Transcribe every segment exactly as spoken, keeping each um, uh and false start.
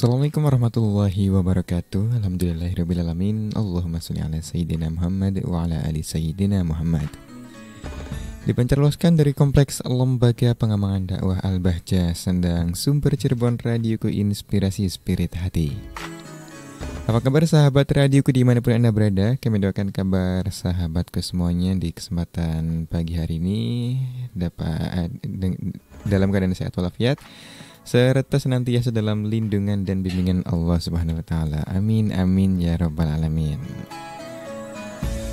Assalamualaikum warahmatullahi wabarakatuh. Alhamdulillahirrabbilalamin. Allahumma salli ala Sayyidina Muhammad wa ala ali Sayyidina Muhammad. Dipancarluaskan dari Kompleks Lembaga Pengembangan Dakwah Al-Bahja, Sendang, Sumber Cirebon. Radioku, inspirasi spirit hati. Apa kabar sahabat Radioku dimanapun Anda berada? Kami doakan kabar sahabatku semuanya di kesempatan pagi hari ini dapat dalam keadaan sehat walafiat, serta senantiasa dalam lindungan dan bimbingan Allah Subhanahu wa taala. Amin amin ya rabbal alamin.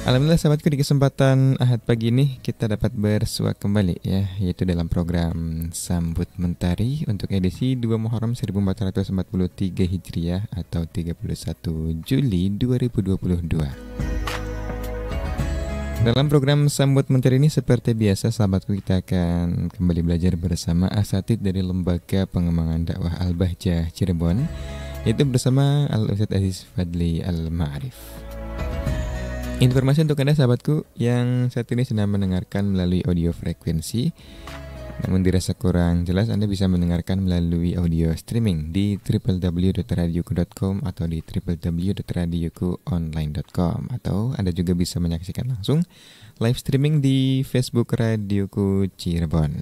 Alhamdulillah sahabatku, di kesempatan Ahad pagi ini kita dapat bersua kembali ya, yaitu dalam program Sambut Mentari untuk edisi dua Muharram seribu empat ratus empat puluh tiga Hijriah atau tiga puluh satu Juli dua ribu dua puluh dua. Dalam program Sambut Mentari ini seperti biasa sahabatku, kita akan kembali belajar bersama asatid dari Lembaga Pengembangan Dakwah Al-Bahja Cirebon, yaitu bersama Al-Ustaz Aziz Fadli Al-Ma'rif. Informasi untuk Anda sahabatku yang saat ini sedang mendengarkan melalui audio frekuensi, namun dirasa kurang jelas, Anda bisa mendengarkan melalui audio streaming di w w w titik radioku titik com atau di w w w titik radioku online titik com, atau Anda juga bisa menyaksikan langsung live streaming di Facebook Radioku Cirebon.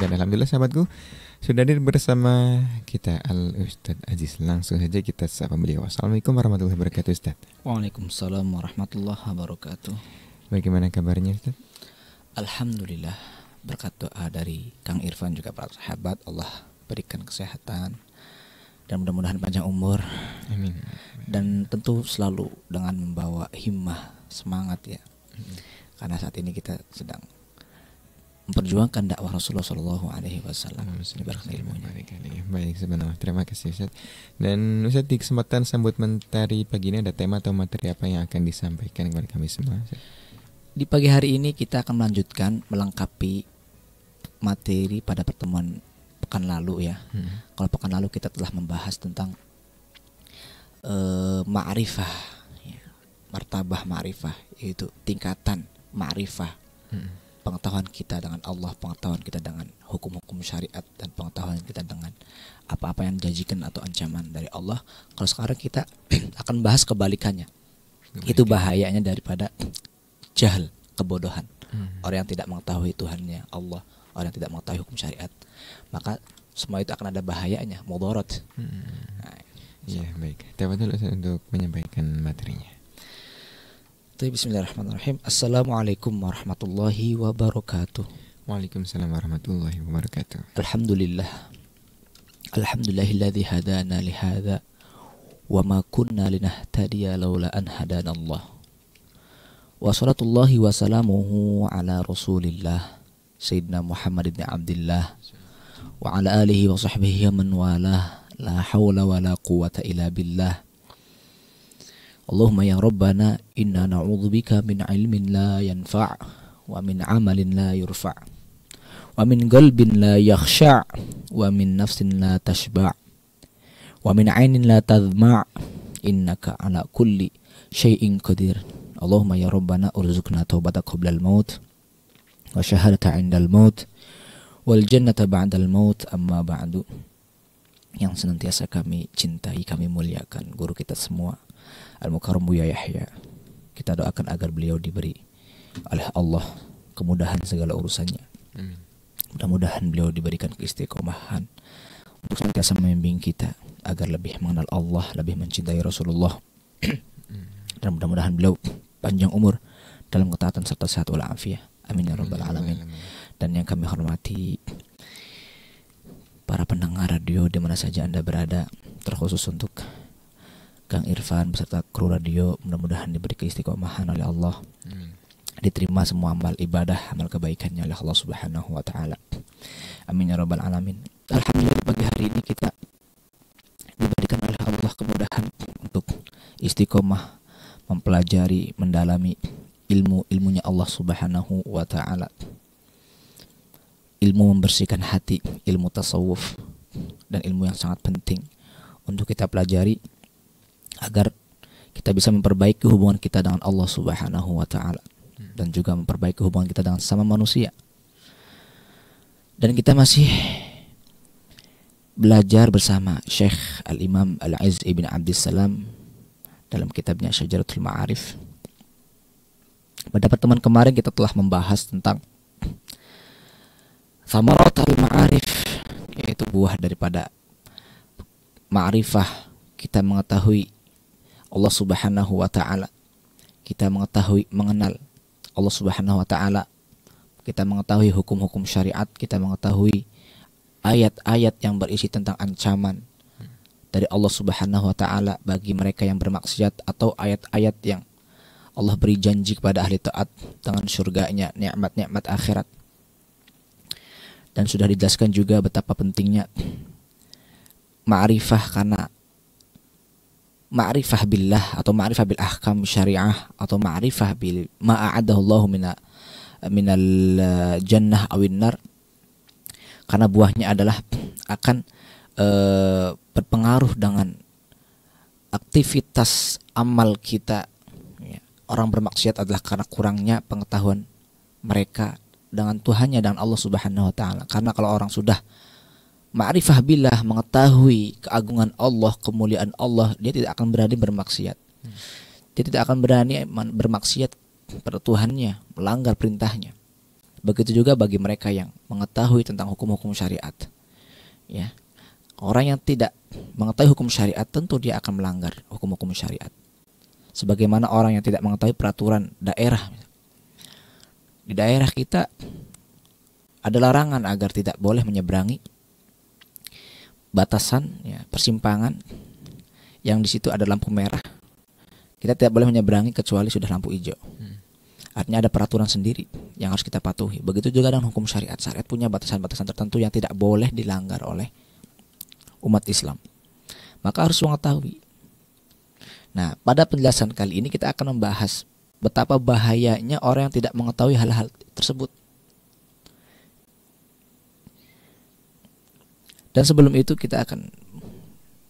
Dan alhamdulillah sahabatku, sudah hadir bersama kita Al-Ustaz Aziz. Langsung saja kita sapa beliau. Assalamualaikum warahmatullahi wabarakatuh, Ustaz. Waalaikumsalam warahmatullahi wabarakatuh. Bagaimana kabarnya, Ustaz? Alhamdulillah, berkat doa dari Kang Irfan juga para sahabat, Allah berikan kesehatan dan mudah-mudahan panjang umur. Amin. Dan tentu selalu dengan membawa himmah, semangat ya. Amin. Karena saat ini kita sedang memperjuangkan dakwah Rasulullah Shallallahu Alaihi Wasallam. Baik, sebenarnya terima kasih Ustaz. Dan Ustaz, di kesempatan Sambut Mentari pagi ini ada tema atau materi apa yang akan disampaikan kepada kami semua, Ustaz? Di pagi hari ini kita akan melanjutkan melengkapi materi pada pertemuan pekan lalu ya. Hmm. Kalau pekan lalu kita telah membahas tentang uh, ma'rifah, ya, martabah ma'rifah, yaitu tingkatan ma'rifah, hmm. pengetahuan kita dengan Allah, pengetahuan kita dengan hukum-hukum syariat, dan pengetahuan kita dengan apa-apa yang dijanjikan atau ancaman dari Allah. Kalau sekarang kita akan bahas kebalikannya. Kebalikan. Itu bahayanya daripada jahal, kebodohan, hmm. orang yang tidak mengetahui Tuhannya Allah, orang yang tidak mengetahui hukum syariat, maka semua itu akan ada bahayanya, mudarat. hmm. Nah, ya so. Baik, terima kasih untuk menyampaikan materinya. Bismillahirrahmanirrahim. Assalamualaikum warahmatullahi wabarakatuh. Waalaikumsalam warahmatullahi wabarakatuh. Alhamdulillah, alhamdulillahilladzi hadana lihada wa ma kunna linahtadiya laula an hadanallah. Wassalatullahi wassalamuhu ala rasulillah Sayyidina Muhammad ibn Abdillah wa ala alihi wa sahbihi man walah. La hawla wa la quwata illa billah. Allahumma ya Rabbana inna na'udzubika min ilmin la yanfa' wa min amalin la yurfa' wa min qalbin la yakhsha' wa min nafsin la tashba' wa min aynin la tadhma' innaka ala kulli syai'in qadir. Allahumma ya Rabbana urzuqna taubata qoblal maut wa syahadata indal maut wal jannata ba'dal maut amma ba'du. Yang senantiasa kami cintai, kami muliakan guru kita semua Al-Mukarram Buya Yahya. Kita doakan agar beliau diberi oleh Allah kemudahan segala urusannya. Amin. Mudah-mudahan beliau diberikan keistiqomahan untuk senantiasa membimbing kita agar lebih mengenal Allah, lebih mencintai Rasulullah. Dan mudah-mudahan beliau panjang umur dalam ketaatan serta sehat wal afiah. Amin ya rabbal alamin. Dan yang kami hormati para pendengar radio di mana saja Anda berada, terkhusus untuk Kang Irfan beserta kru radio, mudah-mudahan diberi keistiqomahan oleh Allah. Amin. Diterima semua amal ibadah, amal kebaikannya oleh Allah Subhanahu wa taala. Amin ya rabbal alamin. Alhamdulillah, pagi hari ini kita diberikan oleh Allah kemudahan untuk istiqomah mempelajari, mendalami ilmu-ilmunya Allah Subhanahu wa taala. Ilmu membersihkan hati, ilmu tasawuf, dan ilmu yang sangat penting untuk kita pelajari agar kita bisa memperbaiki hubungan kita dengan Allah Subhanahu wa taala dan juga memperbaiki hubungan kita dengan sesama manusia. Dan kita masih belajar bersama Syekh Al-Imam Al-Izz bin Abdissalam dalam kitabnya Syajaratul Ma'arif. Pada pertemuan kemarin kita telah membahas tentang Samaratul Ma'arif, yaitu buah daripada ma'rifah. Kita mengetahui Allah Subhanahu wa Ta'ala, kita mengetahui, mengenal Allah Subhanahu wa Ta'ala, kita mengetahui hukum-hukum syariat, kita mengetahui ayat-ayat yang berisi tentang ancaman dari Allah Subhanahu wa Ta'ala bagi mereka yang bermaksiat, atau ayat-ayat yang Allah beri janji kepada ahli taat dengan surganya, nikmat-nikmat akhirat. Dan sudah dijelaskan juga betapa pentingnya ma'rifah, karena ma'rifah billah atau ma'rifah bil ahkam syariah atau ma'rifah bil ma'a'adahullahu mina minal jannah awin nar, karena buahnya adalah akan e, berpengaruh dengan aktivitas amal kita. Orang bermaksiat adalah karena kurangnya pengetahuan mereka dengan Tuhannya, dengan Allah Subhanahu wa Ta'ala. Karena kalau orang sudah ma'rifah billah, mengetahui keagungan Allah, kemuliaan Allah, dia tidak akan berani bermaksiat. Dia tidak akan berani bermaksiat pada Tuhannya, melanggar perintahnya. Begitu juga bagi mereka yang mengetahui tentang hukum-hukum syariat. Ya, orang yang tidak mengetahui hukum syariat tentu dia akan melanggar hukum-hukum syariat. Sebagaimana orang yang tidak mengetahui peraturan daerah. Di daerah kita ada larangan agar tidak boleh menyeberangi batasan, ya, persimpangan yang di situ ada lampu merah. Kita tidak boleh menyeberangi kecuali sudah lampu hijau. Artinya ada peraturan sendiri yang harus kita patuhi. Begitu juga dengan hukum syariat. Syariat punya batasan-batasan tertentu yang tidak boleh dilanggar oleh umat Islam. Maka harus mengetahui. Nah, pada penjelasan kali ini kita akan membahas betapa bahayanya orang yang tidak mengetahui hal-hal tersebut. Dan sebelum itu kita akan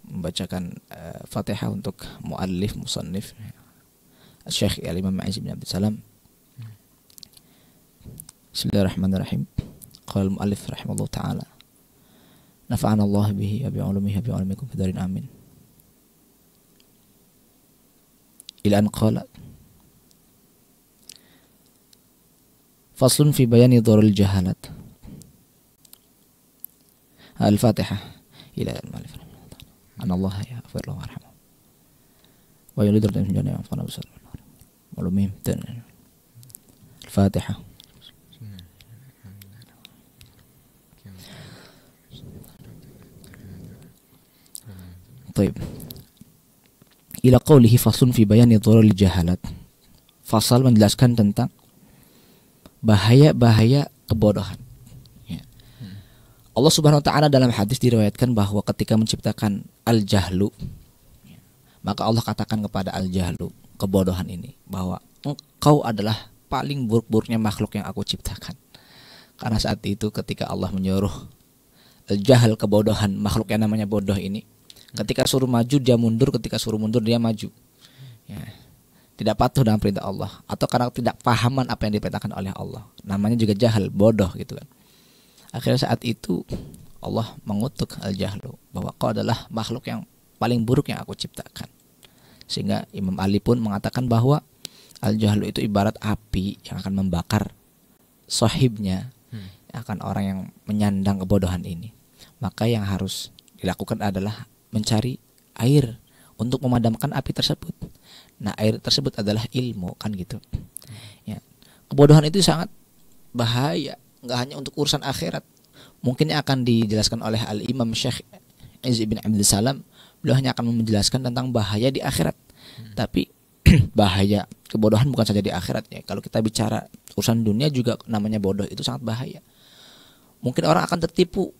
membacakan uh, Fatihah untuk muallif musannif Syekh Al-Imam Al-Izz bin Abdissalam. Bismillahirrahmanirrahim. Qala al-muallif rahimahullah taala. Nafa'ana Allah bihi wa bi 'ulumihi wa bi 'ulamikum fi darin amin. إلى أن قال فصل في بيان ضرر الجهالة الفاتحة إلى المؤلف أن الله يغفر له ويرحمه ويولد ربنا في الجنة وينفعنا بسر والميم الفاتحة طيب ila qawlihi faslun fi bayani dhurril jahalat. Fasal menjelaskan tentang bahaya-bahaya kebodohan. Ya. Hmm. Allah Subhanahu wa Ta'ala dalam hadis diriwayatkan bahwa ketika menciptakan al-jahlu, ya, maka Allah katakan kepada al-jahlu, kebodohan ini, bahwa engkau adalah paling buruk-buruknya makhluk yang aku ciptakan. Karena saat itu ketika Allah menyuruh al-jahal, kebodohan, makhluk yang namanya bodoh ini, ketika suruh maju dia mundur, ketika suruh mundur dia maju, ya, tidak patuh dengan perintah Allah, atau karena tidak pahaman apa yang diperintahkan oleh Allah. Namanya juga jahal, bodoh gitu kan. Akhirnya saat itu Allah mengutuk al-jahlu, bahwa kau adalah makhluk yang paling buruk yang aku ciptakan. Sehingga Imam Ali pun mengatakan bahwa al-jahlu itu ibarat api yang akan membakar sahibnya, hmm. akan orang yang menyandang kebodohan ini. Maka yang harus dilakukan adalah mencari air untuk memadamkan api tersebut. Nah, air tersebut adalah ilmu, kan gitu. Ya. Kebodohan itu sangat bahaya, nggak hanya untuk urusan akhirat. Mungkin akan dijelaskan oleh Al-Imam Syekh Al-Izz bin Abdissalam, beliau hanya akan menjelaskan tentang bahaya di akhirat. Hmm. Tapi bahaya kebodohan bukan saja di akhirat, ya. Kalau kita bicara urusan dunia juga namanya bodoh itu sangat bahaya. Mungkin orang akan tertipu.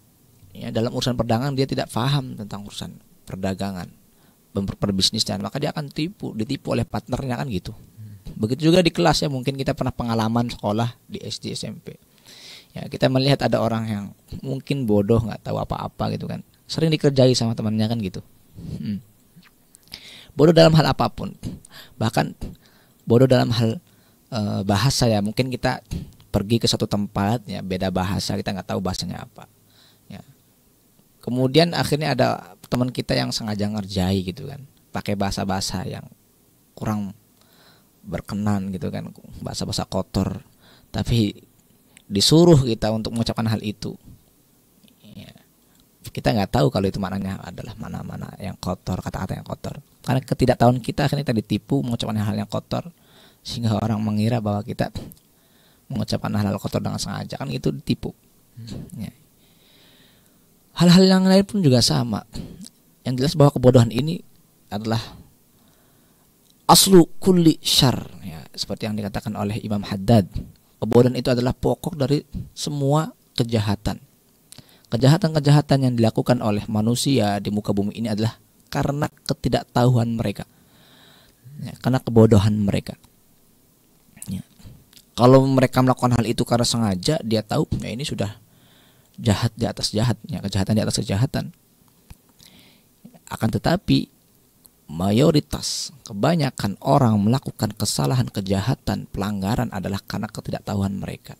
Ya, dalam urusan perdagangan dia tidak paham tentang urusan perdagangan, perbisnisnya, maka dia akan tipu, ditipu oleh partnernya, kan gitu. Begitu juga di kelas, ya, mungkin kita pernah pengalaman sekolah di S D S M P. Ya, kita melihat ada orang yang mungkin bodoh, nggak tahu apa-apa gitu kan. Sering dikerjai sama temannya, kan gitu. Hmm. Bodoh dalam hal apapun. Bahkan bodoh dalam hal e, bahasa, ya. Mungkin kita pergi ke satu tempat, ya, beda bahasa, kita nggak tahu bahasanya apa. Kemudian akhirnya ada teman kita yang sengaja ngerjai gitu kan, pakai bahasa-bahasa yang kurang berkenan gitu kan, bahasa-bahasa kotor, tapi disuruh kita untuk mengucapkan hal itu. Ya. Kita nggak tahu kalau itu maknanya adalah mana-mana yang kotor, kata-kata yang kotor. Karena ketidaktahuan kita akhirnya kita ditipu mengucapkan hal yang kotor, sehingga orang mengira bahwa kita mengucapkan hal-hal kotor dengan sengaja, kan itu ditipu. Ya. Hal-hal yang lain pun juga sama. Yang jelas bahwa kebodohan ini adalah aslu kulli syar, ya, seperti yang dikatakan oleh Imam Haddad. Kebodohan itu adalah pokok dari semua kejahatan. Kejahatan-kejahatan yang dilakukan oleh manusia di muka bumi ini adalah karena ketidaktahuan mereka, ya, karena kebodohan mereka. Ya. Kalau mereka melakukan hal itu karena sengaja, dia tahu ya ini sudah jahat di atas jahat, ya, kejahatan di atas kejahatan. Akan tetapi mayoritas, kebanyakan orang melakukan kesalahan, kejahatan, pelanggaran adalah karena ketidaktahuan mereka.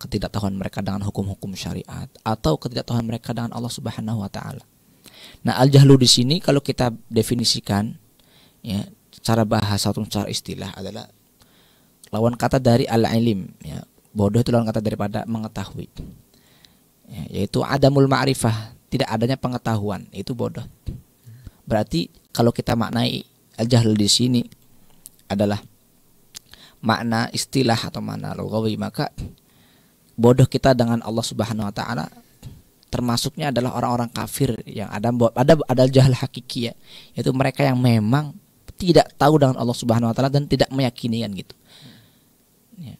Ketidaktahuan mereka dengan hukum-hukum syariat, atau ketidaktahuan mereka dengan Allah Subhanahu wa Ta'ala. Nah, al-jahlu di sini, kalau kita definisikan, ya, cara bahasa atau cara istilah adalah lawan kata dari al-ilim. Ya. Bodoh itu lawan kata daripada mengetahui, ya, yaitu adamul ma'rifah, tidak adanya pengetahuan, itu bodoh. Berarti kalau kita maknai al-jahl di sini adalah makna istilah atau makna lughawi, maka bodoh kita dengan Allah Subhanahu wa Ta'ala termasuknya adalah orang-orang kafir yang ada ada ada jahl hakiki, ya, yaitu mereka yang memang tidak tahu dengan Allah Subhanahu wa Ta'ala dan tidak meyakini kan gitu. Ya.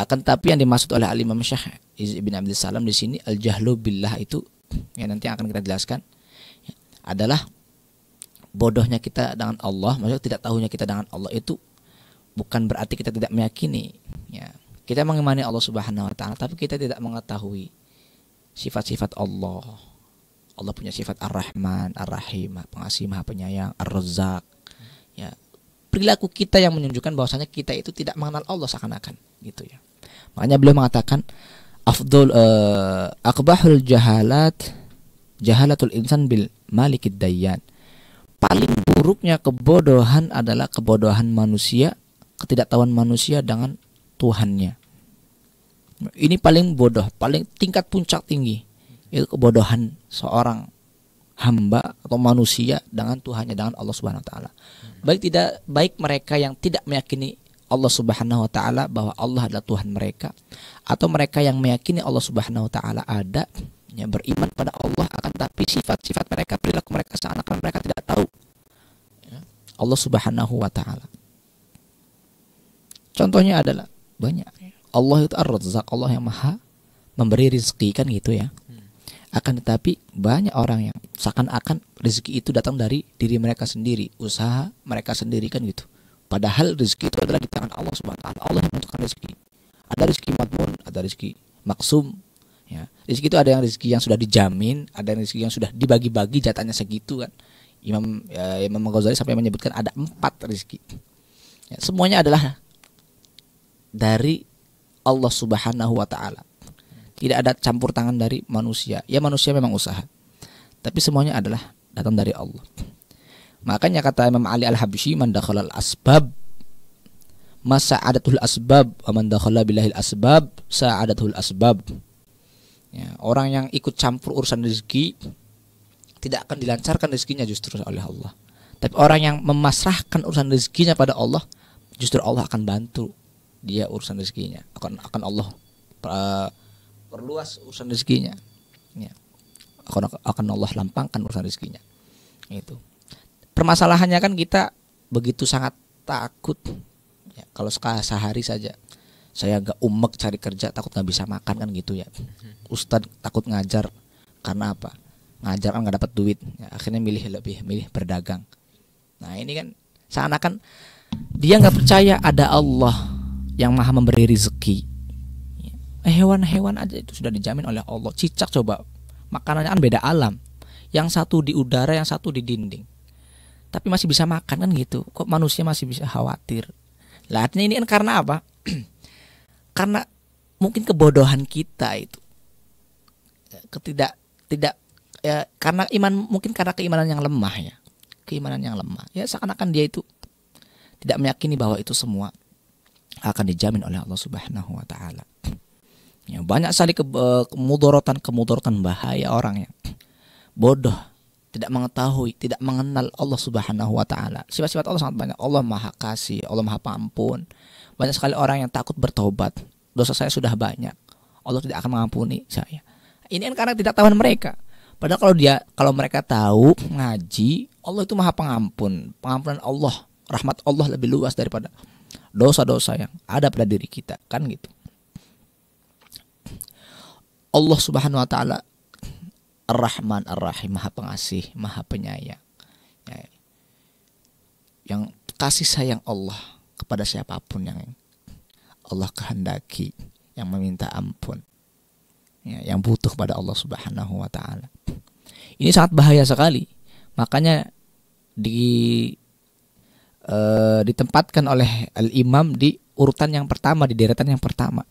Akan tapi yang dimaksud oleh Al-Imam Syekh Al-Imam Al-Izz bin Abdissalam di sini al-jahlu billah itu, ya, nanti akan kita jelaskan, ya, adalah bodohnya kita dengan Allah, maksudnya tidak tahunya kita dengan Allah itu bukan berarti kita tidak meyakini, ya. Kita mengimani Allah Subhanahu wa Ta'ala, tapi kita tidak mengetahui sifat-sifat Allah. Allah punya sifat Ar-Rahman, Ar-Rahim, Pengasih, Maha Penyayang, Ar-Razzaq, ya. Perilaku kita yang menunjukkan bahwasanya kita itu tidak mengenal Allah seakan-akan gitu, ya. Makanya beliau mengatakan afdol uh, akbahul jahalat jahalatul insan bil malikid dayyan. Paling buruknya kebodohan adalah kebodohan manusia, ketidaktahuan manusia dengan Tuhannya. Ini paling bodoh, paling tingkat puncak tinggi, itu kebodohan seorang hamba atau manusia dengan Tuhannya, dengan Allah Subhanahu wa Ta'ala. Baik tidak baik mereka yang tidak meyakini Allah Subhanahu wa Ta'ala bahwa Allah adalah Tuhan mereka, atau mereka yang meyakini Allah Subhanahu wa Ta'ala ada, yang beriman pada Allah, akan tapi sifat-sifat mereka, perilaku mereka seakan-akan mereka tidak tahu Allah Subhanahu wa Ta'ala. Contohnya adalah banyak. Allah itu Ar-Razzaq, Allah yang Maha memberi rezeki kan gitu, ya. Akan tetapi banyak orang yang seakan-akan rezeki itu datang dari diri mereka sendiri, usaha mereka sendiri kan gitu. Padahal rezeki itu adalah di tangan Allah Subhanahu wa Ta'ala. Allah yang menentukan rezeki. Ada rezeki madmun, ada rezeki maksum. Ya, rezeki itu ada yang rezeki yang sudah dijamin, ada yang rezeki yang sudah dibagi-bagi jatahnya segitu kan. Imam ya, Imam Ghazali sampai menyebutkan ada empat rezeki. Ya, semuanya adalah dari Allah Subhanahu wa Ta'ala. Tidak ada campur tangan dari manusia. Ya, manusia memang usaha, tapi semuanya adalah datang dari Allah. Makanya kata Imam Ali al-Habashi, man dakhalal asbab masa'adatul asbab, wa man dakhala billahil asbab sa'adatul asbab. Ya, orang yang ikut campur urusan rezeki tidak akan dilancarkan rezekinya justru oleh Allah. Tapi orang yang memasrahkan urusan rezekinya pada Allah, justru Allah akan bantu dia urusan rezekinya. Akan akan Allah uh, perluas urusan rezekinya. Ya. Akan akan Allah lampangkan urusan rezekinya. Itu. Permasalahannya kan kita begitu sangat takut. Ya, kalau sehari saja saya agak umek cari kerja, takut nggak bisa makan kan gitu, ya. Ustadz takut ngajar, karena apa? Ngajar kan nggak dapat duit, ya, akhirnya milih lebih milih berdagang. Nah ini kan seakan-akan dia nggak percaya ada Allah yang Maha memberi rezeki. Hewan-hewan aja itu sudah dijamin oleh Allah. Cicak coba, makanannya kan beda alam, yang satu di udara, yang satu di dinding, tapi masih bisa makan kan gitu. Kok manusia masih bisa khawatir? Lah artinya ini kan karena apa? Karena mungkin kebodohan kita itu, ketidak tidak ya, karena iman, mungkin karena keimanan yang lemah ya, keimanan yang lemah ya, seakan-akan dia itu tidak meyakini bahwa itu semua akan dijamin oleh Allah Subhanahu Wa Taala. Ya, banyak sekali ke, kemudorotan kemudorotan bahaya orangnya bodoh, tidak mengetahui, tidak mengenal Allah Subhanahu Wa Taala. Sifat-sifat Allah sangat banyak. Allah Maha Kasih, Allah Maha Pengampun. Banyak sekali orang yang takut bertobat. Dosa saya sudah banyak, Allah tidak akan mengampuni saya. Ini kan karena tidak tahuan mereka. Padahal kalau dia, kalau mereka tahu ngaji, Allah itu Maha Pengampun. Pengampunan Allah, rahmat Allah lebih luas daripada dosa-dosa yang ada pada diri kita, kan gitu. Allah Subhanahu Wa Taala Ar-Rahman Ar-Rahim, Maha Pengasih, Maha Penyayang. Yang kasih sayang Allah kepada siapapun yang Allah kehendaki, yang meminta ampun, yang butuh kepada Allah Subhanahu Wa Taala. Ini sangat bahaya sekali. Makanya di e, ditempatkan oleh Al-Imam di urutan yang pertama, di deretan yang pertama.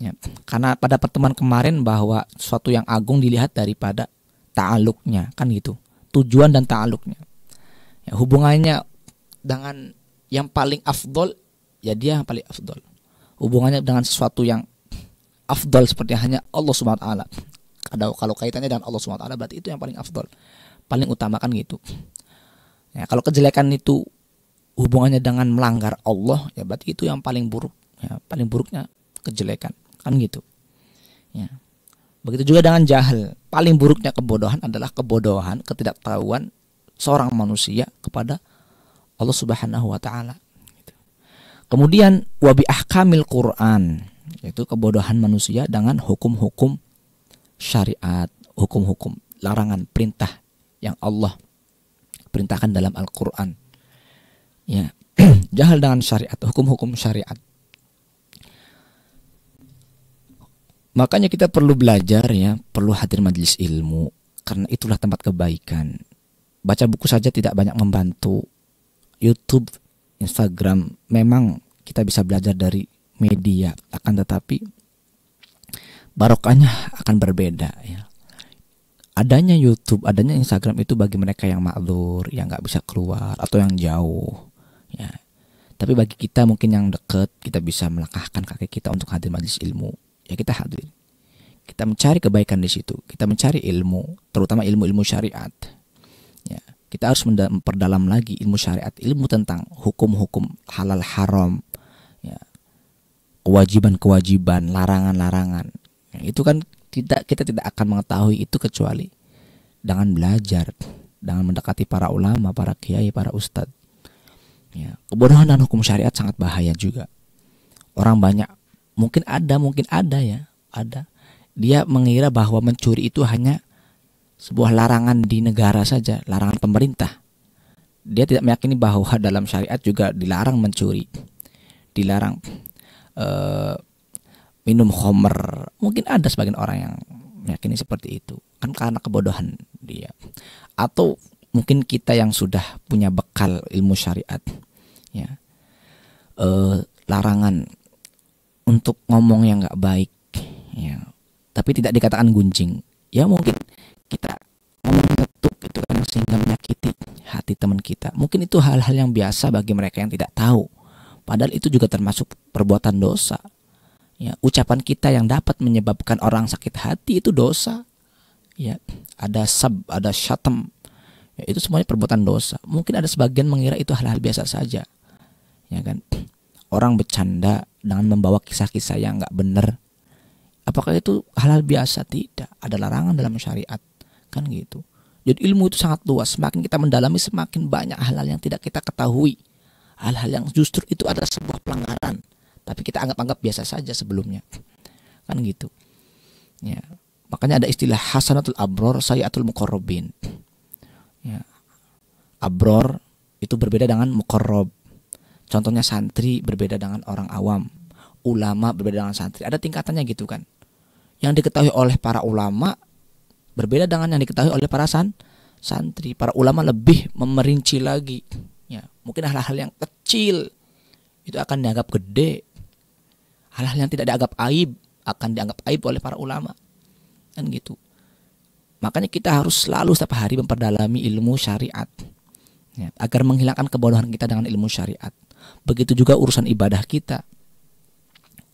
Ya, karena pada pertemuan kemarin bahwa suatu yang agung dilihat daripada ta'aluknya, kan gitu, tujuan dan ta'aluknya, ya, hubungannya dengan yang paling afdol, ya dia yang paling afdol. Hubungannya dengan sesuatu yang afdol seperti hanya Allah Subhanahu Wa Taala, kalau kaitannya dengan Allah Subhanahu Wa Taala berarti itu yang paling afdol, paling utama, kan gitu. Ya, kalau kejelekan itu hubungannya dengan melanggar Allah, ya berarti itu yang paling buruk, ya, paling buruknya kejelekan, kan gitu ya. Begitu juga dengan jahil, paling buruknya kebodohan adalah kebodohan, ketidaktahuan seorang manusia kepada Allah Subhanahu Wa Taala gitu. Kemudian wabi ahkamil Quran, yaitu kebodohan manusia dengan hukum-hukum syariat, hukum-hukum larangan perintah yang Allah perintahkan dalam Al-Quran ya. Jahil dengan syariat, hukum-hukum syariat. Makanya kita perlu belajar ya, perlu hadir majelis ilmu, karena itulah tempat kebaikan. Baca buku saja tidak banyak membantu. YouTube, Instagram, memang kita bisa belajar dari media, akan tetapi barokahnya akan berbeda ya. Adanya YouTube, adanya Instagram itu bagi mereka yang ma'dzur, yang nggak bisa keluar atau yang jauh ya. Tapi bagi kita mungkin yang dekat, kita bisa melangkahkan kaki kita untuk hadir majelis ilmu. Ya kita hadir, kita mencari kebaikan di situ, kita mencari ilmu, terutama ilmu-ilmu syariat. Ya, kita harus memperdalam lagi ilmu syariat, ilmu tentang hukum-hukum halal haram, ya, kewajiban-kewajiban, larangan-larangan. Ya, itu kan tidak, kita tidak akan mengetahui itu kecuali dengan belajar, dengan mendekati para ulama, para kiai, para ustadz. Ya, kebodohan dan hukum syariat sangat bahaya juga. Orang banyak. Mungkin ada, mungkin ada ya, ada. Dia mengira bahwa mencuri itu hanya sebuah larangan di negara saja, larangan pemerintah. Dia tidak meyakini bahwa dalam syariat juga dilarang mencuri, dilarang uh, minum khamr. Mungkin ada sebagian orang yang meyakini seperti itu, kan karena kebodohan dia. Atau mungkin kita yang sudah punya bekal ilmu syariat, ya, uh, larangan untuk ngomong yang nggak baik, ya, tapi tidak dikatakan gunjing. Ya mungkin kita ngomong ngetup itu kan sehingga menyakiti hati teman kita. Mungkin itu hal-hal yang biasa bagi mereka yang tidak tahu. Padahal itu juga termasuk perbuatan dosa. Ya, ucapan kita yang dapat menyebabkan orang sakit hati itu dosa. Ya, ada sab, ada syatam. Ya, itu semuanya perbuatan dosa. Mungkin ada sebagian mengira itu hal-hal biasa saja, ya kan? Orang bercanda dengan membawa kisah-kisah yang nggak benar. Apakah itu hal-hal biasa? Tidak. Ada larangan dalam syariat, kan gitu. Jadi ilmu itu sangat luas. Semakin kita mendalami, semakin banyak hal-hal yang tidak kita ketahui. Hal-hal yang justru itu adalah sebuah pelanggaran, tapi kita anggap-anggap biasa saja sebelumnya, kan gitu. Ya. Makanya ada istilah hasanatul abror, sayyatul muqarrabin. Ya. Abror itu berbeda dengan muqarrab. Contohnya santri berbeda dengan orang awam, ulama berbeda dengan santri. Ada tingkatannya gitu kan. Yang diketahui oleh para ulama berbeda dengan yang diketahui oleh para san, santri. Para ulama lebih memerinci lagi. Ya, mungkin hal-hal yang kecil itu akan dianggap gede. Hal-hal yang tidak dianggap aib akan dianggap aib oleh para ulama, kan gitu. Makanya kita harus selalu setiap hari memperdalami ilmu syariat, ya, agar menghilangkan kebodohan kita dengan ilmu syariat. Begitu juga urusan ibadah kita.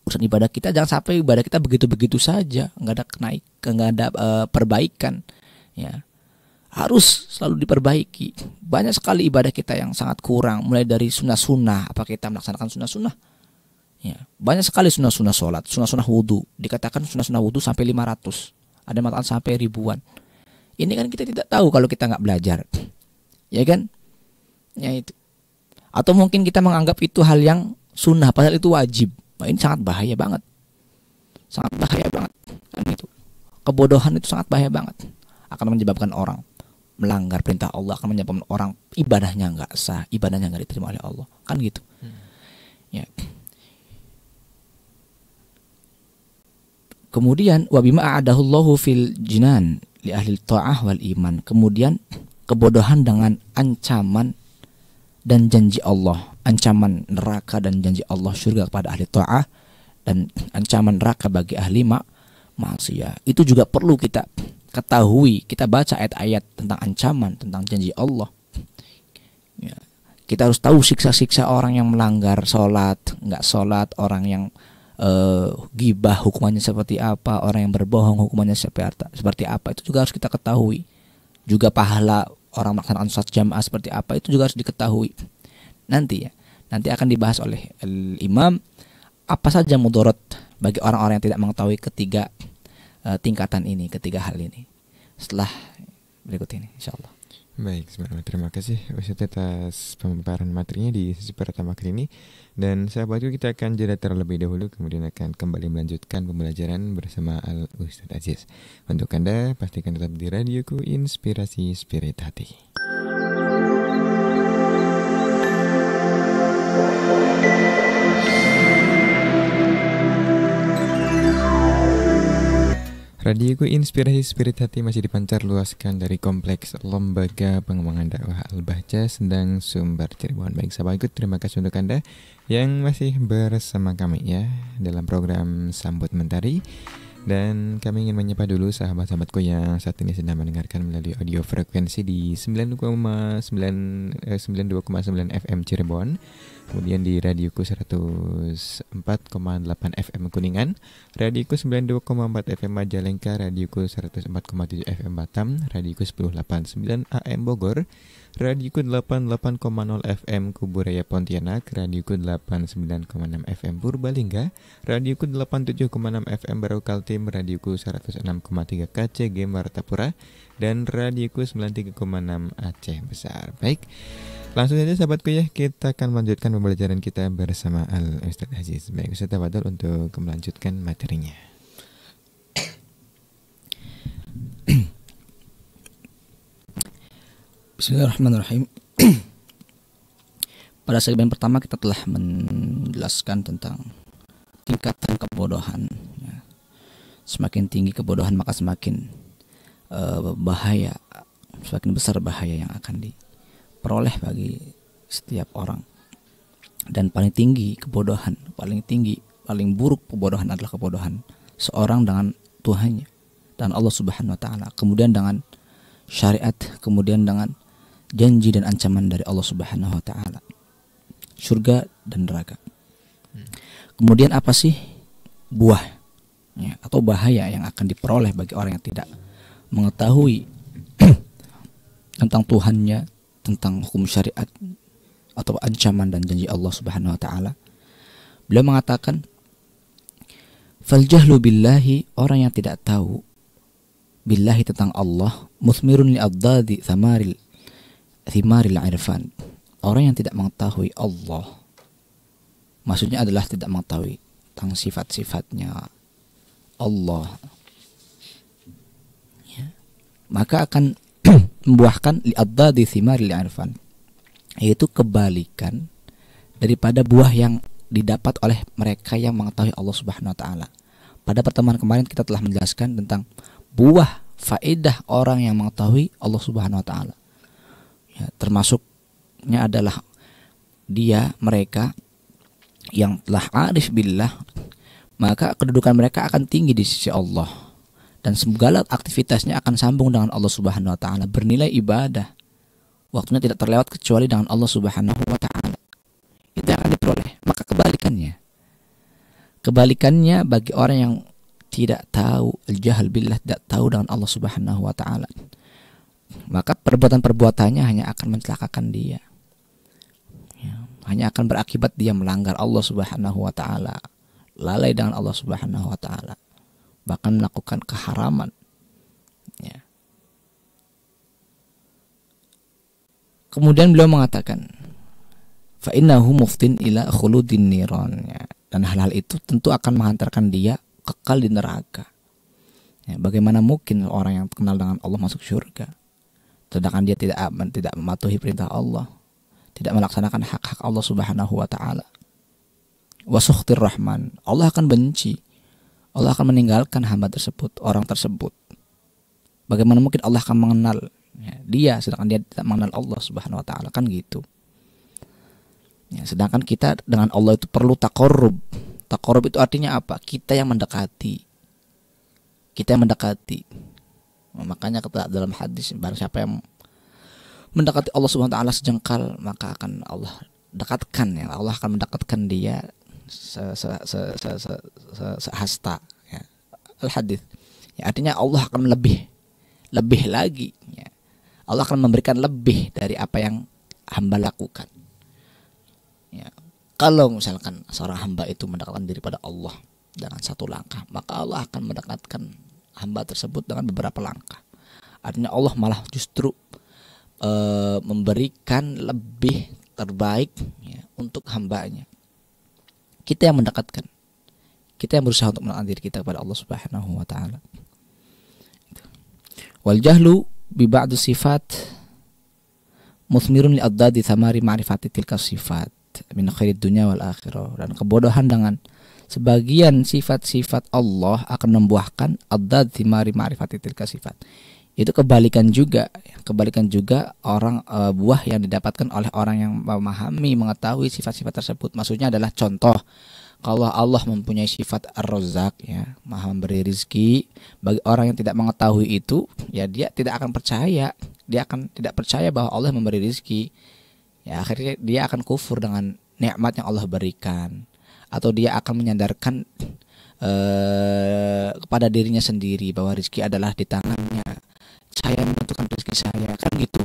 Urusan ibadah kita jangan sampai ibadah kita begitu-begitu saja, nggak ada naik, nggak ada uh, perbaikan, ya. Harus selalu diperbaiki. Banyak sekali ibadah kita yang sangat kurang, mulai dari sunnah-sunnah. Apa kita melaksanakan sunnah-sunnah? Ya, banyak sekali sunnah-sunnah sholat, sunnah-sunnah wudhu. Dikatakan sunnah-sunnah wudhu sampai lima ratus, ada matakan sampai ribuan. Ini kan kita tidak tahu kalau kita nggak belajar, ya kan? Ya itu. Atau mungkin kita menganggap itu hal yang sunnah, padahal itu wajib. Nah, ini sangat bahaya banget, sangat bahaya banget kan itu. Kebodohan itu sangat bahaya banget, akan menyebabkan orang melanggar perintah Allah, akan menyebabkan orang ibadahnya nggak sah, ibadahnya nggak diterima oleh Allah, kan gitu. Hmm. Ya. Kemudian wabima a'adahullahu fil jinan li ahli ta'ah wal iman. Kemudian kebodohan dengan ancaman dan janji Allah, ancaman neraka dan janji Allah surga kepada ahli ta'ah, dan ancaman neraka bagi ahli mak maksiat. Itu juga perlu kita ketahui. Kita baca ayat-ayat tentang ancaman, tentang janji Allah. Ya, kita harus tahu siksa-siksa orang yang melanggar sholat, nggak sholat, orang yang uh, gibah hukumannya seperti apa, orang yang berbohong hukumannya seperti apa. Itu juga harus kita ketahui. Juga pahala orang melaksanakan sholat jamaah seperti apa, itu juga harus diketahui. Nanti ya, nanti akan dibahas oleh imam apa saja mudarat bagi orang-orang yang tidak mengetahui ketiga uh, tingkatan ini, ketiga hal ini. Setelah berikut ini, insya Allah. Baik, terima kasih Ustaz atas pemaparan materinya di sesi pertama kali ini. Dan sahabatku, kita akan jeda terlebih dahulu, kemudian akan kembali melanjutkan pembelajaran bersama Al-Ustaz Aziz. Untuk Anda, pastikan tetap di Radioku, Inspirasi Spirit Hati. Radioku Inspirasi Spirit Hati masih dipancar luaskan dari Kompleks Lembaga Pengembangan Dakwah Al-Bahja, Sendang, Sumber, Cirebon. Baik sahabat ikut, terima kasih untuk Anda yang masih bersama kami ya dalam program Sambut Mentari. Dan kami ingin menyapa dulu sahabat-sahabatku yang saat ini sedang mendengarkan melalui audio frekuensi di sembilan puluh dua koma sembilan F M Cirebon, kemudian di Radioku seratus empat koma delapan F M Kuningan, Radioku sembilan puluh dua koma empat F M Majalengka, Radioku seratus empat koma tujuh F M Batam, Radioku sepuluh koma delapan sembilan A M Bogor, Radioku delapan puluh delapan koma nol F M Kuburaya Pontianak, Radioku delapan puluh sembilan koma enam F M Purbalingga, Radioku delapan puluh tujuh koma enam F M Barokal Tim, Radioku seratus enam koma tiga K C G Martapura, dan Radioku sembilan puluh tiga koma enam Aceh Besar. Baik, langsung saja sahabatku ya, kita akan melanjutkan pembelajaran kita bersama Al-Ustaz Aziz. Baik, Ustaz Tabadul untuk melanjutkan materinya. Bismillahirrahmanirrahim. Pada segmen pertama kita telah menjelaskan tentang tingkatan kebodohan. Semakin tinggi kebodohan, maka semakin uh, bahaya, semakin besar bahaya yang akan di peroleh bagi setiap orang. Dan paling tinggi kebodohan, paling tinggi, paling buruk kebodohan adalah kebodohan seorang dengan Tuhannya, dan Allah Subhanahu wa taala, kemudian dengan syariat, kemudian dengan janji dan ancaman dari Allah Subhanahu wa taala, surga dan neraka. Kemudian apa sih buah ya, atau bahaya yang akan diperoleh bagi orang yang tidak mengetahui tentang Tuhannya, tentang hukum syariat atau ancaman dan janji Allah Subhanahu wa taala. Beliau mengatakan, "Fal jahlu billahi," orang yang tidak tahu billahi tentang Allah, "musmirun li addadi thamaril thimaril irfan." Orang yang tidak mengetahui Allah, maksudnya adalah tidak mengetahui tentang sifat-sifatnya Allah, ya, maka akan membuahkan li'addadi thimaril irfan, yaitu kebalikan daripada buah yang didapat oleh mereka yang mengetahui Allah Subhanahu wa taala. Pada pertemuan kemarin kita telah menjelaskan tentang buah faedah orang yang mengetahui Allah Subhanahu wa taala. Ya, termasuknya adalah dia mereka yang telah arif billah, maka kedudukan mereka akan tinggi di sisi Allah. dan segala aktivitasnya akan sambung dengan Allah Subhanahu wa taala, bernilai ibadah. Waktunya tidak terlewat kecuali dengan Allah Subhanahu wa taala. Itu akan diperoleh. Maka kebalikannya. Kebalikannya bagi orang yang tidak tahu, al-jahal billah, tidak tahu dengan Allah Subhanahu wa taala. Maka perbuatan-perbuatannya hanya akan mencelakakan dia. Hanya akan berakibat dia melanggar Allah Subhanahu wa taala, lalai dengan Allah Subhanahu wa taala, bahkan melakukan keharaman. Ya. Kemudian beliau mengatakan, fa innahu muftin ila khuludin niran, ya. Dan hal-hal itu tentu akan menghantarkan dia kekal di neraka. Ya, bagaimana mungkin orang yang kenal dengan Allah masuk surga, sedangkan dia tidak tidak mematuhi perintah Allah, tidak melaksanakan hak-hak Allah Subhanahu wa taala. Wa sukhtir rahman, Allah akan benci. Allah akan meninggalkan hamba tersebut, orang tersebut. Bagaimana mungkin Allah akan mengenal ya, dia, sedangkan dia tidak mengenal Allah Subhanahu wa taala, kan gitu. Ya, sedangkan kita dengan Allah itu perlu taqarrub. Taqarrub itu artinya apa? Kita yang mendekati. Kita yang mendekati. Nah, makanya kata dalam hadis, barang siapa yang mendekati Allah Subhanahu wa taala sejengkal, maka akan Allah dekatkan, ya. Allah akan mendekatkan dia sehasta, ya. Al-hadis, ya, artinya Allah akan lebih lebih lagi, ya. Allah akan memberikan lebih dari apa yang hamba lakukan, ya. Kalau misalkan seorang hamba itu mendekatkan diri pada Allah dengan satu langkah, maka Allah akan mendekatkan hamba tersebut dengan beberapa langkah. Artinya Allah malah justru Uh, memberikan lebih terbaik, ya, untuk hambanya. Kita yang mendekatkan, kita yang berusaha untuk mendekatkan diri kita kepada Allah Subhanahu wa taala. Wal jahlu bi ba'd sifat musmirun li addadi thamari ma'rifati tilka sifat min khairid dunya wal akhirah. Dan kebodohan dengan sebagian sifat-sifat Allah akan membuahkan addad thamari ma'rifati tilka sifat. Itu kebalikan juga, kebalikan juga orang e, buah yang didapatkan oleh orang yang memahami, mengetahui sifat-sifat tersebut. Maksudnya adalah contoh, kalau Allah mempunyai sifat ar-Razzaq, ya, Maha memberi rizki, bagi orang yang tidak mengetahui itu, ya dia tidak akan percaya, dia akan tidak percaya bahwa Allah memberi rizki. Ya, akhirnya dia akan kufur dengan nikmat yang Allah berikan, atau dia akan menyandarkan e, kepada dirinya sendiri bahwa rizki adalah di tangannya. Saya menentukan rezeki saya, kan gitu.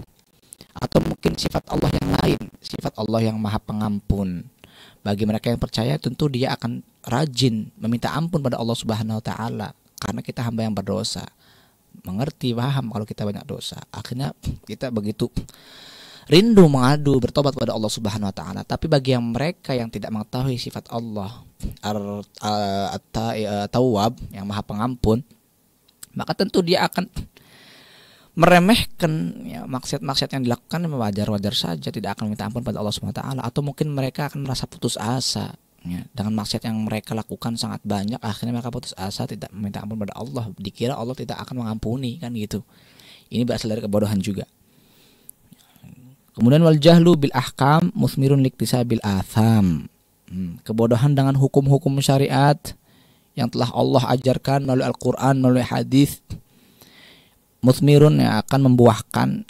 Atau mungkin sifat Allah yang lain, sifat Allah yang Maha Pengampun. Bagi mereka yang percaya, tentu dia akan rajin meminta ampun pada Allah Subhanahu wa taala, karena kita hamba yang berdosa. Mengerti, paham kalau kita banyak dosa. Akhirnya kita begitu rindu mengadu, bertobat pada Allah Subhanahu wa taala. Tapi bagi yang mereka yang tidak mengetahui sifat Allah At-Tawwab, yang Maha Pengampun, maka tentu dia akan meremehkan, ya, maksiat-maksiat yang dilakukan wajar-wajar saja, tidak akan minta ampun pada Allah Subhanahu wa taala. Atau mungkin mereka akan merasa putus asa, ya, dengan maksiat yang mereka lakukan sangat banyak, akhirnya mereka putus asa, tidak meminta ampun pada Allah, dikira Allah tidak akan mengampuni, kan gitu. Ini berasal dari kebodohan juga. Kemudian wal jahlu bil ahkam musmirun liktisabil atham. hmm, Kebodohan dengan hukum-hukum syariat yang telah Allah ajarkan melalui Al-Quran, melalui hadis, musmirun, yang akan membuahkan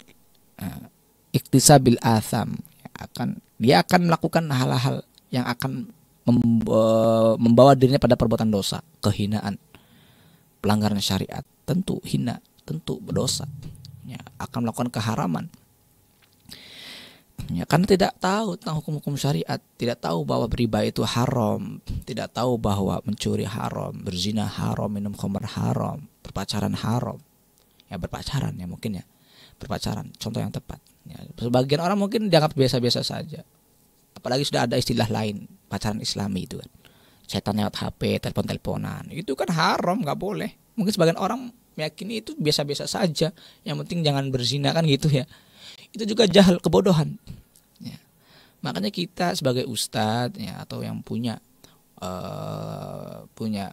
uh, iktisabil atham, akan dia akan melakukan hal-hal yang akan membawa, membawa dirinya pada perbuatan dosa, kehinaan, pelanggaran syariat, tentu hina, tentu berdosa, ya, akan melakukan keharaman, ya, karena tidak tahu tentang hukum-hukum syariat, tidak tahu bahwa riba itu haram, tidak tahu bahwa mencuri haram, berzina haram, minum khamr haram, berpacaran haram. Ya, berpacaran, ya, mungkin, ya, berpacaran contoh yang tepat, ya. Sebagian orang mungkin dianggap biasa-biasa saja, apalagi sudah ada istilah lain, pacaran Islami itu, kan, setan lewat H P, telepon-teleponan, itu kan haram, nggak boleh. Mungkin sebagian orang meyakini itu biasa-biasa saja, yang penting jangan berzina, kan gitu, ya. Itu juga jahal, kebodohan, ya. Makanya kita sebagai ustadz, ya, atau yang punya uh, punya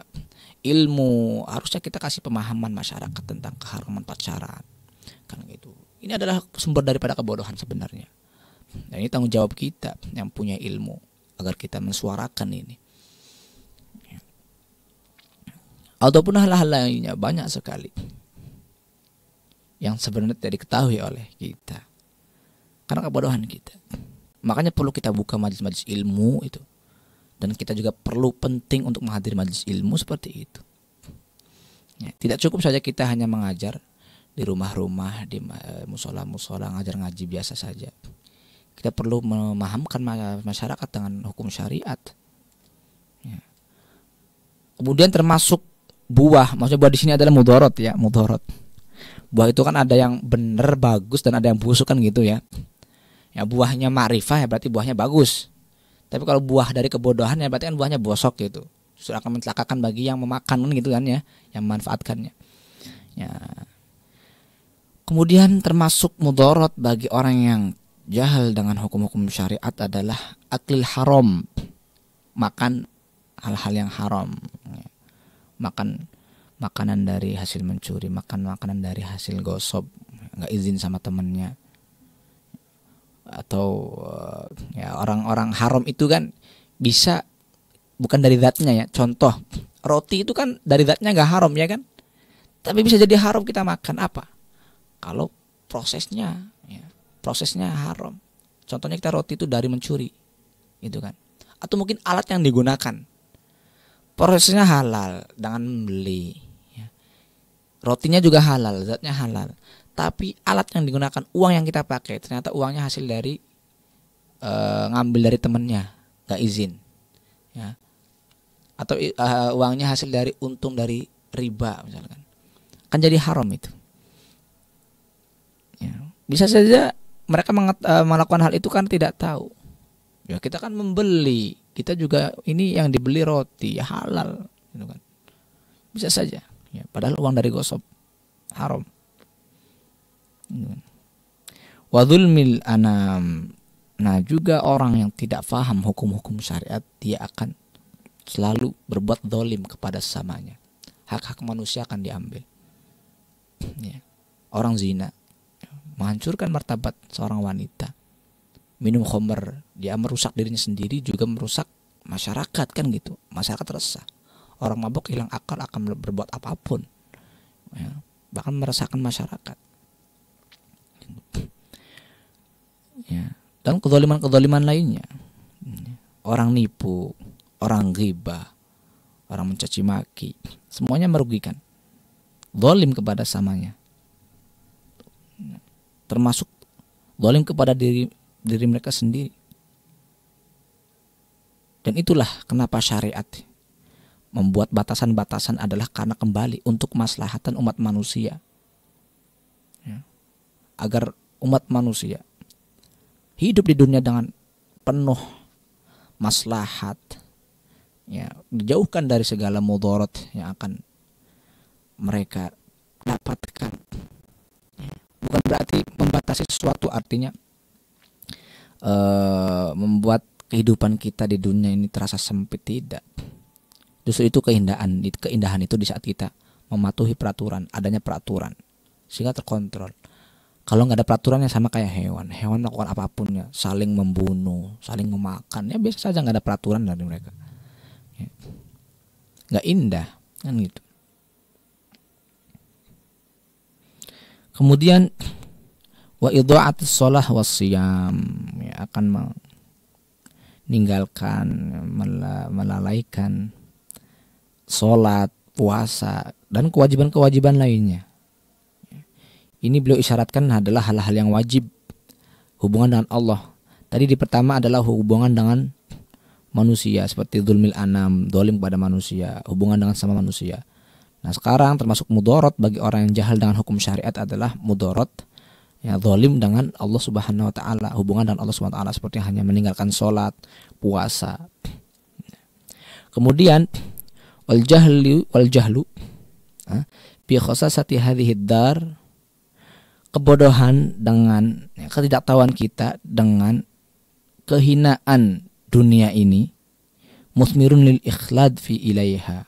ilmu, harusnya kita kasih pemahaman masyarakat tentang keharaman pacaran, kan gitu. Ini adalah sumber daripada kebodohan sebenarnya. Dan ini tanggung jawab kita yang punya ilmu agar kita mensuarakan ini. ataupun hal-hal lainnya, banyak sekali yang sebenarnya tidak diketahui oleh kita karena kebodohan kita. Makanya perlu kita buka majelis-majelis ilmu itu, dan kita juga perlu penting untuk menghadiri majelis ilmu seperti itu. Ya, tidak cukup saja kita hanya mengajar di rumah-rumah, di musola-musola, ngajar ngaji biasa saja. Kita perlu memahamkan masyarakat dengan hukum syariat. Ya. Kemudian termasuk buah, maksudnya buah di sini adalah mudorot ya, mudorot. Buah itu kan ada yang bener bagus dan ada yang busuk kan gitu ya. Ya buahnya ma'rifah ya berarti buahnya bagus. Tapi kalau buah dari kebodohan ya berarti kan buahnya bosok gitu. Justru akan mencelakakan bagi yang memakan gitu kan ya, yang memanfaatkannya. Ya. Kemudian termasuk mudorot bagi orang yang jahil dengan hukum-hukum syariat adalah aklil haram, makan hal-hal yang haram, makan makanan dari hasil mencuri, makan makanan dari hasil gosop, nggak izin sama temennya. Atau ya orang-orang haram itu kan bisa bukan dari zatnya ya. Contoh roti itu kan dari zatnya nggak haram ya kan, tapi bisa jadi haram kita makan apa kalau prosesnya ya, prosesnya haram. Contohnya kita roti itu dari mencuri gitu kan, atau mungkin alat yang digunakan prosesnya halal dengan membeli ya. Rotinya juga halal, zatnya halal, tapi alat yang digunakan, uang yang kita pakai, ternyata uangnya hasil dari e, ngambil dari temennya, nggak izin, ya. Atau e, uangnya hasil dari untung dari riba misalkan, kan jadi haram itu. Ya. Bisa saja mereka menget, e, melakukan hal itu kan tidak tahu. Ya kita kan membeli, kita juga ini yang dibeli roti ya halal, gitu kan. Bisa saja, ya, padahal uang dari gosop haram. Wa dzulmil anam. Nah juga orang yang tidak paham hukum-hukum syariat, dia akan selalu berbuat dolim kepada sesamanya. Hak-hak manusia akan diambil ya. Orang zina menghancurkan martabat seorang wanita. Minum khamr, dia merusak dirinya sendiri, juga merusak masyarakat kan gitu. Masyarakat resah. Orang mabuk hilang akal akan berbuat apapun ya. Bahkan meresahkan masyarakat. Ya. Dan kezaliman-kezaliman lainnya, orang nipu, orang ghibah, orang mencaci maki, semuanya merugikan, zalim kepada samanya, termasuk zalim kepada diri diri mereka sendiri. Dan itulah kenapa syariat membuat batasan-batasan adalah karena kembali untuk kemaslahatan umat manusia ya. Agar umat manusia hidup di dunia dengan penuh maslahat, ya, dijauhkan dari segala mudarat yang akan mereka dapatkan. Bukan berarti membatasi sesuatu, artinya uh, membuat kehidupan kita di dunia ini terasa sempit, tidak. Justru itu keindahan, keindahan itu di saat kita mematuhi peraturan, adanya peraturan, sehingga terkontrol. Kalau nggak ada peraturannya sama kayak hewan, hewan melakukan apapun ya, saling membunuh, saling memakan, ya biasa saja nggak ada peraturan dari mereka, ya. Nggak indah kan gitu. Kemudian wa idha'atus shalah wassiyam, ya, akan meninggalkan, melalaikan sholat, puasa dan kewajiban-kewajiban lainnya. Ini beliau isyaratkan adalah hal-hal yang wajib, hubungan dengan Allah. Tadi di pertama adalah hubungan dengan manusia, seperti dzulmil anam, dolim kepada manusia, hubungan dengan sama manusia. Nah sekarang termasuk mudorot bagi orang yang jahil dengan hukum syariat adalah mudorot, ya, dolim dengan Allah Subhanahu Wa Taala, hubungan dengan Allah Subhanahu Wa Taala, seperti hanya meninggalkan sholat, puasa. Kemudian wal jahlu wal jahlu bi khasasati hadhihi dar, kebodohan dengan ya, ketidaktahuan kita dengan kehinaan dunia ini, musmirun lil ikhlad fi ilaiha,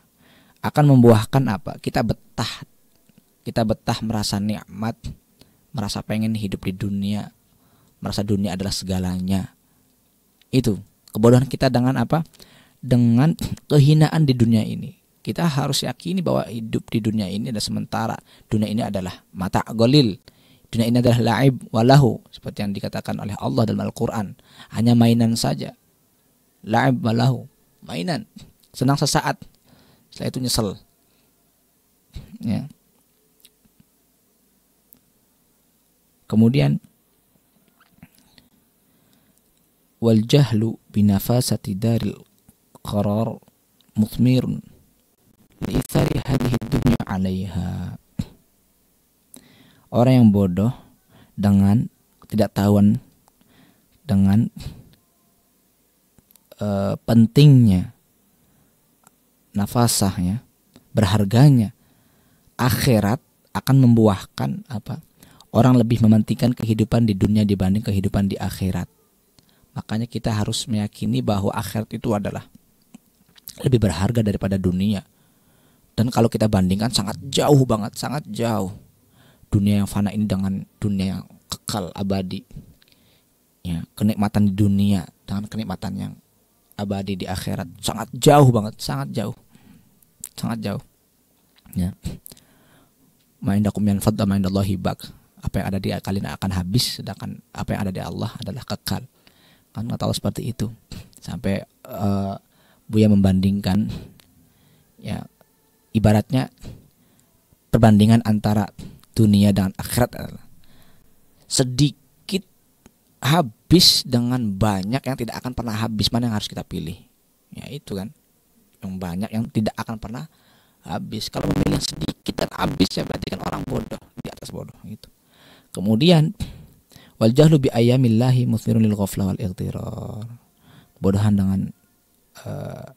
akan membuahkan apa? Kita betah, kita betah merasa nikmat, merasa pengen hidup di dunia, merasa dunia adalah segalanya. Itu kebodohan kita dengan apa? Dengan kehinaan di dunia ini. Kita harus yakini bahwa hidup di dunia ini adalah sementara. Dunia ini adalah mata' golil. Dunia ini adalah la'ib walahu. Seperti yang dikatakan oleh Allah dalam Al-Quran. Hanya mainan saja. La'ib walahu. Mainan. Senang sesaat. Setelah itu nyesel. Ya. Kemudian. Wal jahlu binafasati daril qarar muthmirun. Orang yang bodoh dengan ketidaktahuan dengan uh, pentingnya nafasahnya, berharganya akhirat akan membuahkan apa? Orang lebih mementingkan kehidupan di dunia dibanding kehidupan di akhirat. Makanya kita harus meyakini bahwa akhirat itu adalah lebih berharga daripada dunia. Dan kalau kita bandingkan sangat jauh banget, sangat jauh dunia yang fana ini dengan dunia yang kekal abadi. Ya, kenikmatan di dunia dengan kenikmatan yang abadi di akhirat sangat jauh banget, sangat jauh, sangat jauh. Ya, ma'indakum yanfad wa ma'indallahi baq. Apa yang ada di kalian akan habis, sedangkan apa yang ada di Allah adalah kekal. Kan kata Allah seperti itu. Sampai uh, Buya membandingkan, ya. Ibaratnya perbandingan antara dunia dan akhirat adalah sedikit habis dengan banyak yang tidak akan pernah habis. Mana yang harus kita pilih? Ya itu kan, yang banyak yang tidak akan pernah habis. Kalau memilih yang sedikit dan habis, ya berarti kan orang bodoh, di atas bodoh gitu. Kemudian wal jahlu bi ayamillahi musmirun lil ghaflah wal ightirar. Bodohan dengan uh,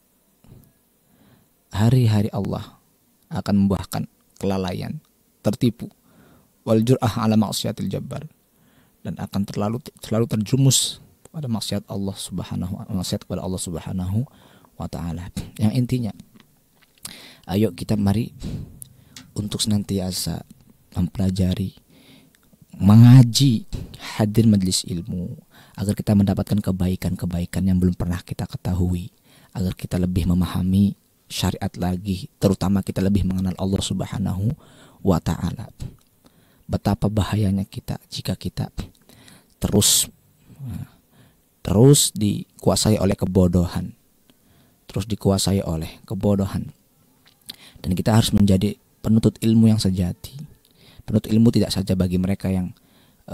hari-hari Allah akan membuahkan kelalaian, tertipu, wal jur'ah ala maksiatil jabbar, dan akan terlalu terlalu terjumus pada maksiat Allah Subhanahu maksiat kepada Allah Subhanahu wa taala. Yang intinya, ayo kita mari untuk senantiasa mempelajari, mengaji, hadir majelis ilmu agar kita mendapatkan kebaikan-kebaikan yang belum pernah kita ketahui, agar kita lebih memahami syariat lagi, terutama kita lebih mengenal Allah Subhanahu wa ta'ala. Betapa bahayanya kita jika kita terus terus dikuasai oleh kebodohan, terus dikuasai oleh kebodohan. Dan kita harus menjadi penuntut ilmu yang sejati. Penuntut ilmu tidak saja bagi mereka yang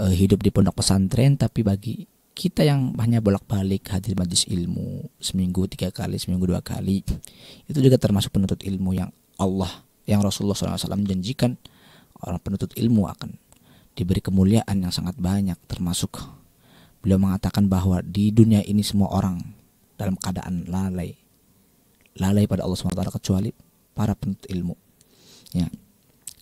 uh, hidup di pondok pesantren, tapi bagi kita yang hanya bolak-balik hadir majelis ilmu seminggu tiga kali, seminggu dua kali, itu juga termasuk penuntut ilmu yang Allah, yang Rasulullah shallallahu alaihi wasallam menjanjikan orang penuntut ilmu akan diberi kemuliaan yang sangat banyak. Termasuk beliau mengatakan bahwa di dunia ini semua orang dalam keadaan lalai, lalai pada Allah subhanahu wa taala kecuali para penuntut ilmu. Ya,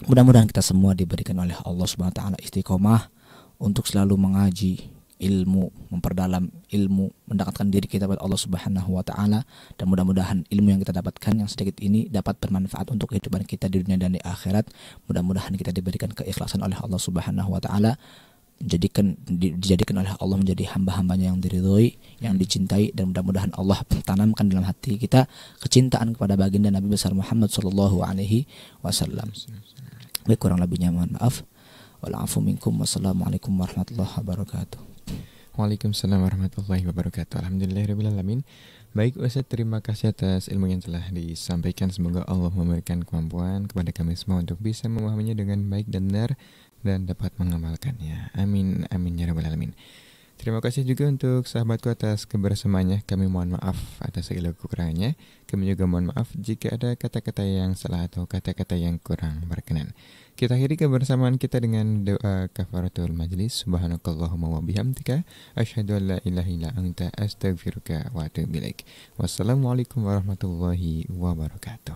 mudah-mudahan kita semua diberikan oleh Allah subhanahu wa taala istiqomah untuk selalu mengaji ilmu, memperdalam ilmu, mendekatkan diri kita kepada Allah Subhanahu wa taala, dan mudah-mudahan ilmu yang kita dapatkan yang sedikit ini dapat bermanfaat untuk kehidupan kita di dunia dan di akhirat. Mudah-mudahan kita diberikan keikhlasan oleh Allah Subhanahu wa taala, dijadikan dijadikan oleh Allah menjadi hamba-hambanya yang diridhoi, yang dicintai, dan mudah-mudahan Allah tanamkan dalam hati kita kecintaan kepada baginda Nabi besar Muhammad sallallahu alaihi wasallam. Baik, kurang lebihnya mohon maaf. Wa'alaikum minkum wassalamualaikum warahmatullahi wabarakatuh. Waalaikumsalam warahmatullahi wabarakatuh. Alhamdulillahirrahmanirrahim. Baik Ustaz, terima kasih atas ilmu yang telah disampaikan. Semoga Allah memberikan kemampuan kepada kami semua untuk bisa memahaminya dengan baik dan benar, dan dapat mengamalkannya. Amin, amin ya rabbal alamin. Terima kasih juga untuk sahabatku atas kebersamaannya. Kami mohon maaf atas segala kekurangannya. Kami juga mohon maaf jika ada kata-kata yang salah atau kata-kata yang kurang berkenan. Kita akhiri kebersamaan kita dengan doa kafaratul majlis. Subhanakallahumma wa bihamdika asyhadu an la ilaha illa anta astaghfiruka wa atubu ilaik. Wassalamualaikum warahmatullahi wabarakatuh.